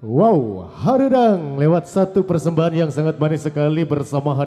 Wow, Harudang lewat satu persembahan yang sangat manis sekali bersama